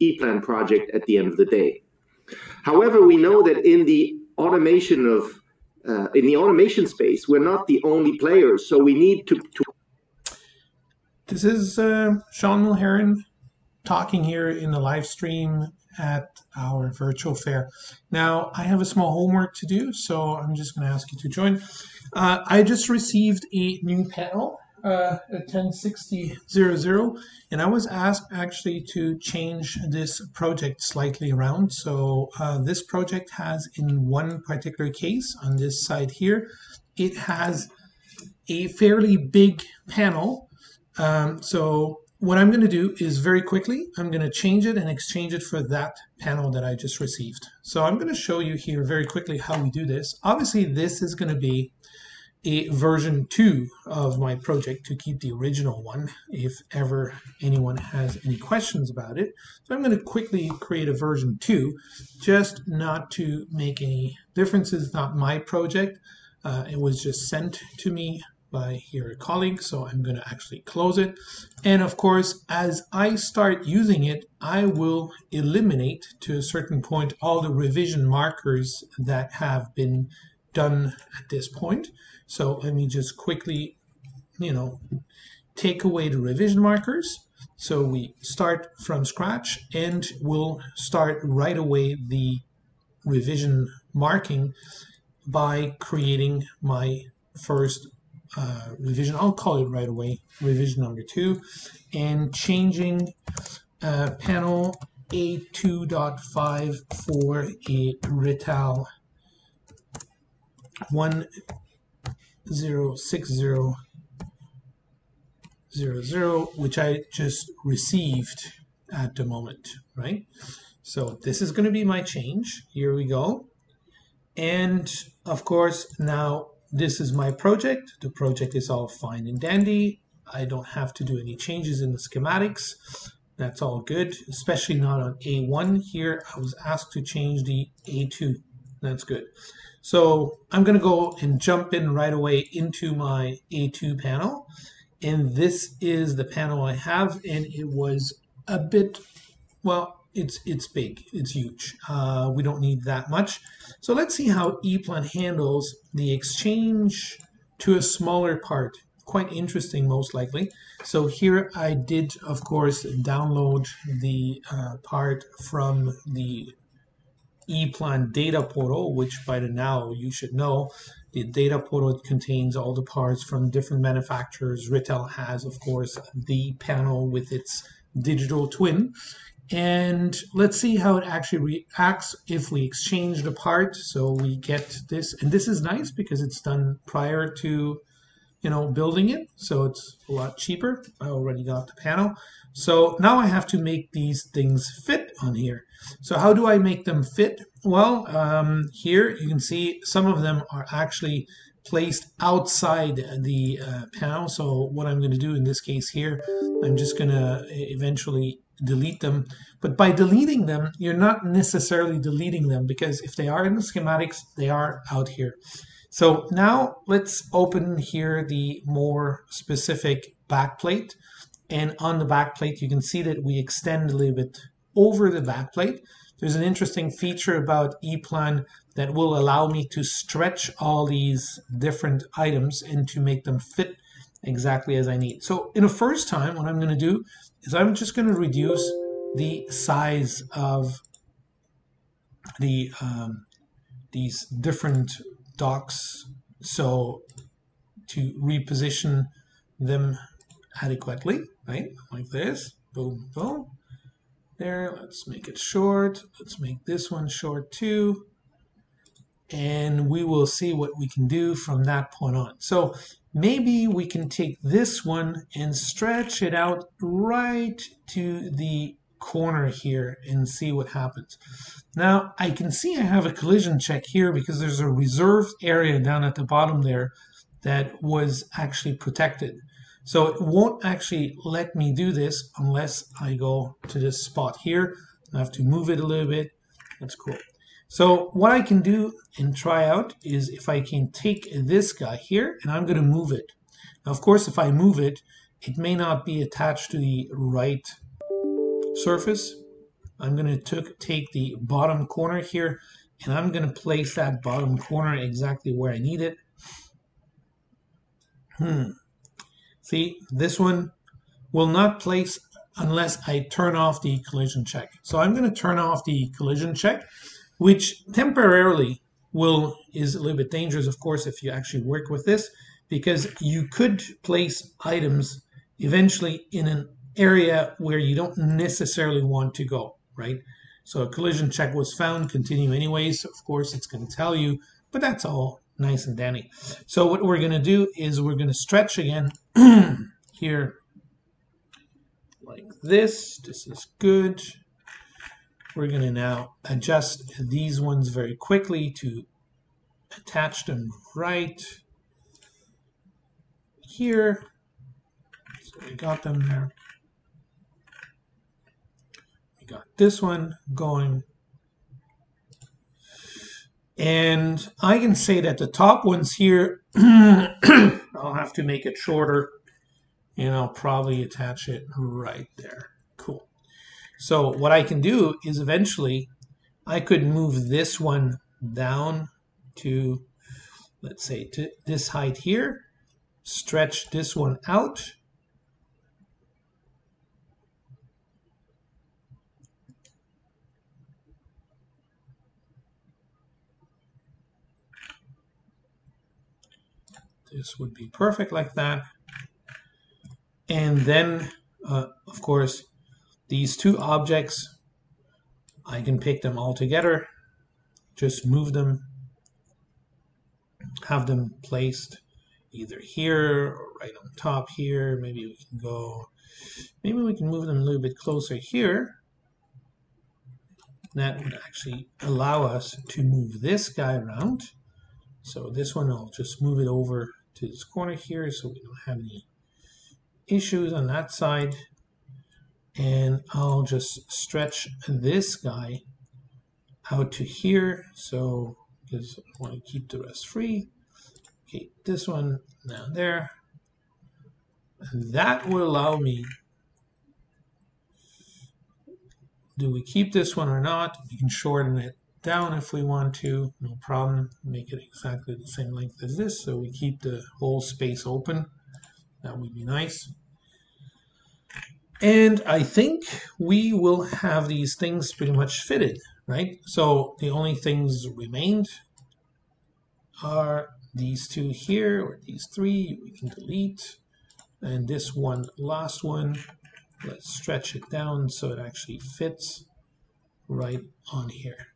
EPLAN project at the end of the day. However, we know that in the automation of in the automation space, we're not the only players, so we need to. This is Sean Mulherin talking here in the live stream at our virtual fair. Now, I have a small homework to do, so I'm just going to ask you to join. I just received a new panel at 10:60:00, and I was asked actually to change this project slightly around. So this project has, in one particular case on this side here, it has a fairly big panel. So what I'm going to do is very quickly, I'm going to change it and exchange it for that panel that I just received. So I'm going to show you here very quickly how we do this. Obviously, this is going to be a version 2 of my project to keep the original one if ever anyone has any questions about it. So I'm going to quickly create a version 2 just not to make any differences. Not my project. It was just sent to me by your colleague, so I'm going to actually close it. And of course, as I start using it, I will eliminate to a certain point all the revision markers that have been done at this point. So let me just quickly, you know, take away the revision markers. So we start from scratch and we'll start right away the revision marking by creating my first revision. I'll call it right away revision number 2 and changing panel A2.5 for a Rittal 106000, which I just received at the moment, right? So this is going to be my change. Here we go. And of course, now this is my project. The project is all fine and dandy. I don't have to do any changes in the schematics. That's all good, especially not on A1 here. I was asked to change the A2. That's good. So I'm going to go and jump in right away into my A2 panel. And this is the panel I have. And it was a bit, well, it's big. It's huge. We don't need that much. So let's see how ePlan handles the exchange to a smaller part. Quite interesting, most likely. So here I did, of course, download the part from the ePlan data portal, which by now you should know. The data portal contains all the parts from different manufacturers. Rittal has, of course, the panel with its digital twin. And let's see how it actually reacts if we exchange the part. So we get this, and this is nice because it's done prior to, you know, building it. So it's a lot cheaper. I already got the panel. So now I have to make these things fit on here. So how do I make them fit? Well, here you can see some of them are actually placed outside the panel. So what I'm going to do in this case here, I'm just going to eventually delete them. But by deleting them, you're not necessarily deleting them because if they are in the schematics, they are out here. So now let's open here the more specific backplate. And on the backplate, you can see that we extend a little bit over the backplate. There's an interesting feature about ePlan that will allow me to stretch all these different items and to make them fit exactly as I need. So in the first time, what I'm going to do is I'm just going to reduce the size of the these different docs, so to reposition them adequately, right? Like this, boom, boom. There, let's make it short. Let's make this one short too. And we will see what we can do from that point on. So maybe we can take this one and stretch it out right to the corner here and see what happens. Now I can see I have a collision check here because there's a reserved area down at the bottom there that was actually protected. So it won't actually let me do this unless I go to this spot here. I have to move it a little bit. That's cool. So what I can do and try out is if I can take this guy here and I'm going to move it. Now, of course, if I move it, it may not be attached to the right surface, I'm going to take the bottom corner here, and I'm going to place that bottom corner exactly where I need it. See, this one will not place unless I turn off the collision check. So I'm going to turn off the collision check, which temporarily is a little bit dangerous, of course, if you actually work with this, because you could place items eventually in an area where you don't necessarily want to go, right? So a collision check was found, continue anyways. Of course, it's going to tell you, but that's all nice and dandy. So what we're going to do is we're going to stretch again here like this. This is good. We're going to now adjust these ones very quickly to attach them right here. So we got them there. We got this one going. And I can say that the top ones here, I'll have to make it shorter, and I'll probably attach it right there. Cool. So what I can do is eventually I could move this one down to, let's say, to this height here, stretch this one out. This would be perfect like that. And then, of course, these two objects, I can pick them all together, just move them, have them placed either here or right on top here. Maybe we can go, maybe we can move them a little bit closer here. That would actually allow us to move this guy around. So this one, I'll just move it over to this corner here so we don't have any issues on that side. And I'll just stretch this guy out to here, so because I want to keep the rest free. Okay, this one down there. And that will allow me, do we keep this one or not? We can shorten it down if we want to, no problem. Make it exactly the same length as this, so we keep the whole space open. That would be nice. And I think we will have these things pretty much fitted, right? So the only things remained are these two here, or these three, we can delete. And this one, last one, let's stretch it down so it actually fits right on here.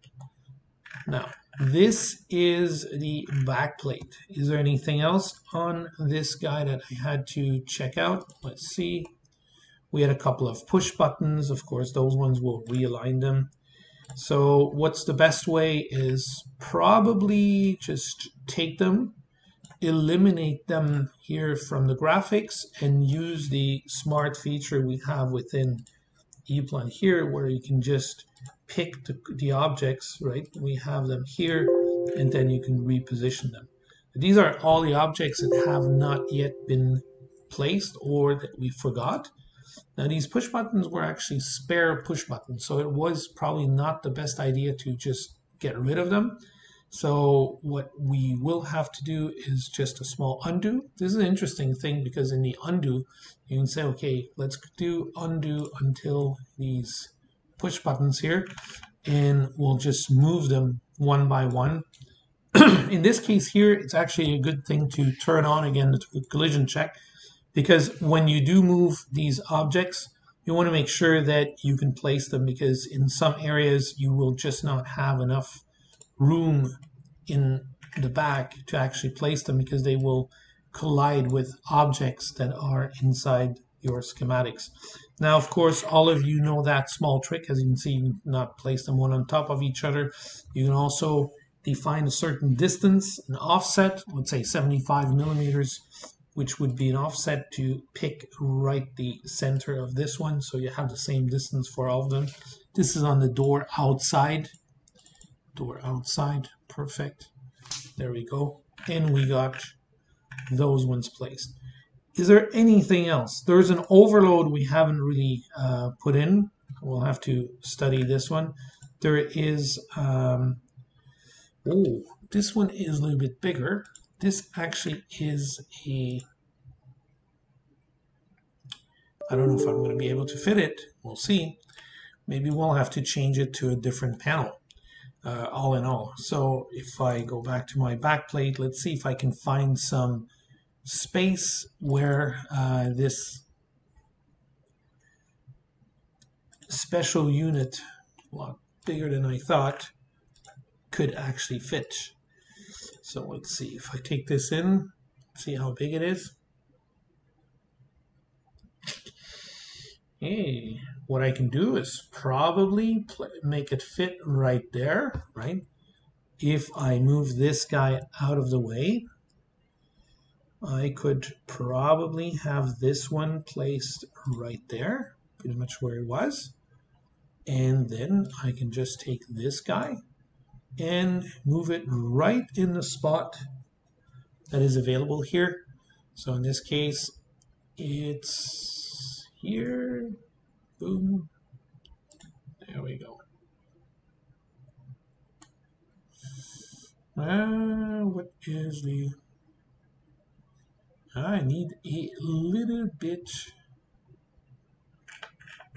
Now, this is the back plate. Is there anything else on this guy that I had to check out? Let's see. We had a couple of push buttons. Of course, those ones will realign them. So what's the best way is probably just take them, eliminate them here from the graphics, and use the smart feature we have within EPLAN here, where you can just pick the objects, right? We have them here, and then you can reposition them. These are all the objects that have not yet been placed or that we forgot. Now, these push buttons were actually spare push buttons, so it was probably not the best idea to just get rid of them. So what we will have to do is just a small undo. This is an interesting thing, because in the undo, you can say, okay, let's do undo until these push buttons here, and we'll just move them one by one. In this case here, it's actually a good thing to turn on again the collision check, because when you do move these objects, you want to make sure that you can place them, because in some areas you will just not have enough room in the back to actually place them, because they will collide with objects that are inside your schematics. Now, of course, all of you know that small trick. As you can see, you can not place them one on top of each other. You can also define a certain distance, an offset, let's say 75 millimeters, which would be an offset to pick right the center of this one, so you have the same distance for all of them. This is on the door outside. Door outside, perfect. There we go. And we got those ones placed. Is there anything else? There's an overload we haven't really put in. We'll have to study this one. There is, oh, this one is a little bit bigger. This actually is a, I don't know if I'm going to be able to fit it. We'll see. Maybe we'll have to change it to a different panel, all in all. So if I go back to my back plate, let's see if I can find some space where this special unit, a lot bigger than I thought, could actually fit. So let's see if I take this in, see how big it is. Hey, what I can do is probably make it fit right there, right? If I move this guy out of the way, I could probably have this one placed right there, pretty much where it was. And then I can just take this guy and move it right in the spot that is available here. So in this case, it's here, boom, there we go. What is the, I need a little bit,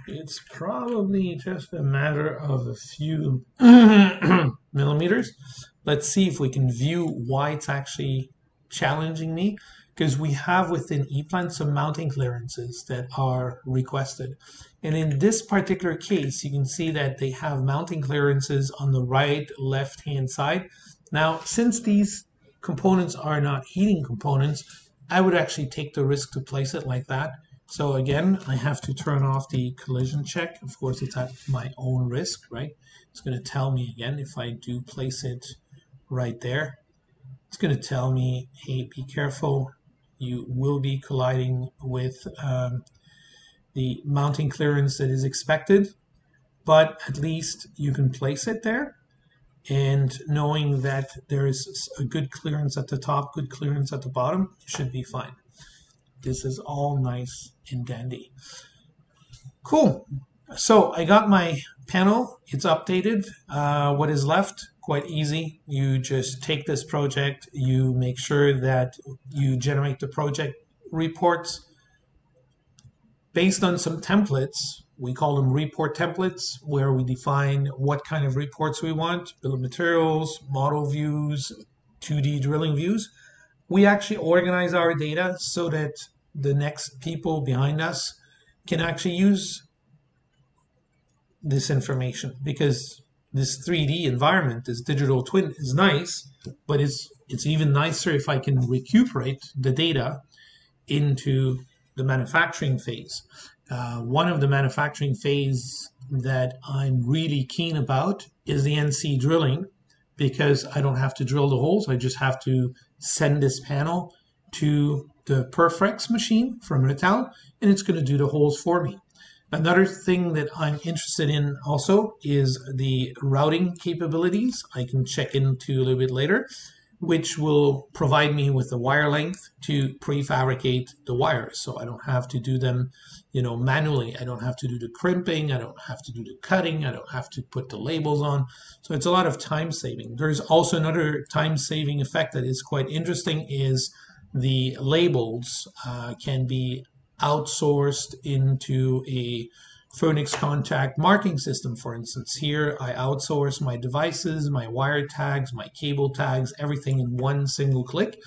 it's probably just a matter of a few millimeters. Let's see if we can view why it's actually challenging me, because we have within ePlan some mounting clearances that are requested. And in this particular case, you can see that they have mounting clearances on the right, left-hand side. Now, since these components are not heating components, I would actually take the risk to place it like that. So again, I have to turn off the collision check. Of course, it's at my own risk, right? It's going to tell me again if I do place it right there. It's going to tell me, hey, be careful. You will be colliding with the mounting clearance that is expected, but at least you can place it there. And knowing that there is a good clearance at the top, good clearance at the bottom, should be fine. This is all nice and dandy. Cool. So I got my panel. It's updated. What is left? Quite easy. You just take this project, you make sure that you generate the project reports based on some templates. We call them report templates, where we define what kind of reports we want, bill of materials, model views, 2D drilling views. We actually organize our data so that the next people behind us can actually use this information, because this 3D environment, this digital twin is nice, but it's even nicer if I can recuperate the data into the manufacturing phase. One of the manufacturing phase that I'm really keen about is the NC drilling, because I don't have to drill the holes. I just have to send this panel to the Perflex machine from Rittal, and it's going to do the holes for me. Another thing that I'm interested in also is the routing capabilities. I can check into a little bit later, which will provide me with the wire length to prefabricate the wires. So I don't have to do them, you know, manually. I don't have to do the crimping. I don't have to do the cutting. I don't have to put the labels on. So it's a lot of time saving. There's also another time saving effect that is quite interesting, is the labels can be outsourced into a Phoenix Contact marking system, for instance. Here, I outsource my devices, my wire tags, my cable tags, everything in one single click.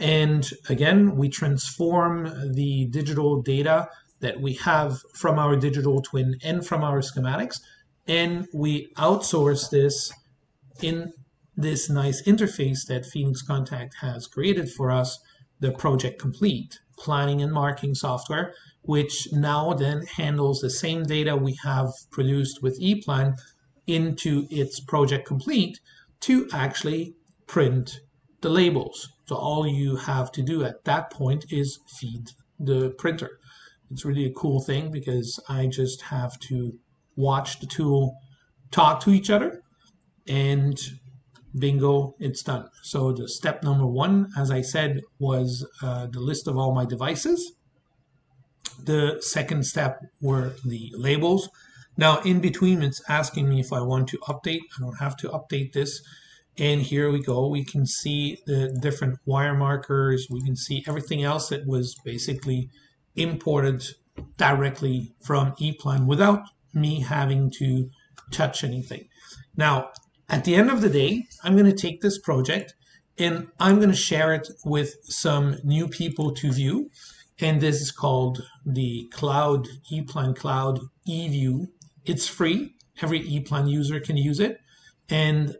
And again, we transform the digital data that we have from our digital twin and from our schematics, and we outsource this in this nice interface that Phoenix Contact has created for us, the Project Complete planning and marking software, which now then handles the same data we have produced with ePlan into its Project Complete to actually print the labels. So all you have to do at that point is feed the printer. It's really a cool thing, because I just have to watch the tool talk to each other, and bingo, it's done. So the step number one, as I said, was the list of all my devices. The second step were the labels. Now in between, it's asking me if I want to update. I don't have to update this. And here we go. We can see the different wire markers. We can see everything else that was basically imported directly from ePlan without me having to touch anything. Now, at the end of the day, I'm going to take this project and I'm going to share it with some new people to view. And this is called the Cloud ePlan Cloud eView. It's free. Every ePlan user can use it. And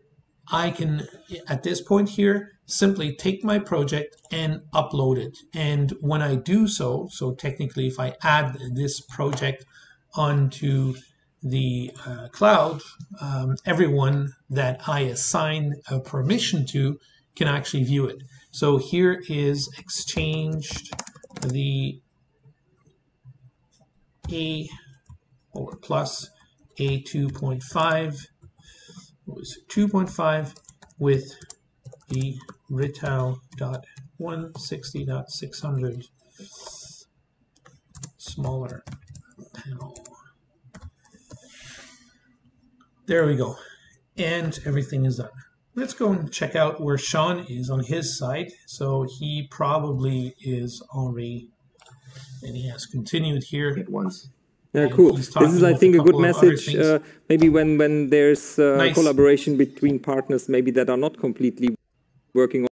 I can, at this point here, simply take my project and upload it. And when I do so, so technically if I add this project onto the cloud, everyone that I assign a permission to can actually view it. So here is exchanged the A or plus A2.5 was 2.5 with the Rittal.160.600 smaller panel. There we go, and everything is done. Let's go and check out where Sean is on his side. So he probably is already, and he has continued here at once. Yeah, cool. This is, I think, a good message. Maybe when there's collaboration between partners, maybe that are not completely working on